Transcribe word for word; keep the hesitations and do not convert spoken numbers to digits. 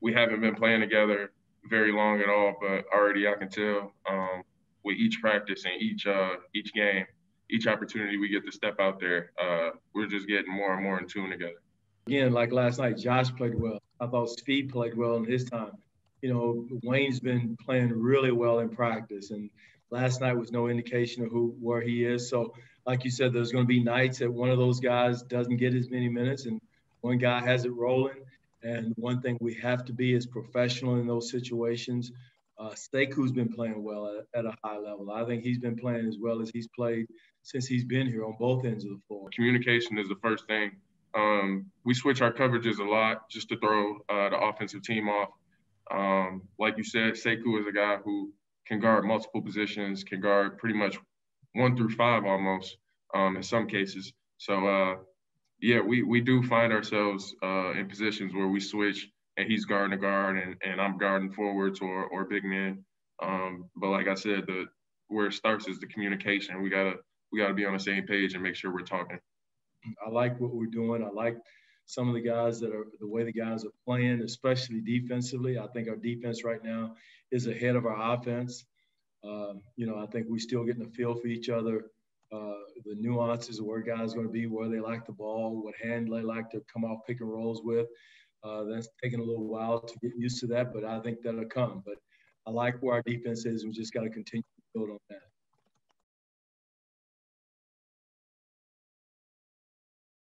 we haven't been playing together very long at all, but already I can tell um, with each practice and each uh, each game, each opportunity we get to step out there, uh, we're just getting more and more in tune together. Again, like last night, Josh played well. I thought Speed played well in his time. You know, Wayne's been playing really well in practice, and last night was no indication of who where he is. So, like you said, there's going to be nights that one of those guys doesn't get as many minutes, and one guy has it rolling. And one thing we have to be is professional in those situations. Uh, Sekou's been playing well at, at a high level. I think he's been playing as well as he's played since he's been here on both ends of the floor. Communication is the first thing. Um, we switch our coverages a lot just to throw uh, the offensive team off. Um, like you said, Sekou is a guy who can guard multiple positions, can guard pretty much one through five almost um, in some cases. So, uh, yeah, we, we do find ourselves uh, in positions where we switch and he's guarding a guard and, and I'm guarding forwards or, or big men. Um, but like I said, the where it starts is the communication. We gotta, we gotta be on the same page and make sure we're talking. I like what we're doing. I like some of the guys that are the way the guys are playing, especially defensively. I think our defense right now is ahead of our offense. Um, you know, I think we're still getting a feel for each other, uh, the nuances of where guys are going to be, where they like the ball, what hand they like to come off pick and rolls with. Uh, that's taking a little while to get used to that, but I think that'll come. But I like where our defense is. We just got to continue to build on that.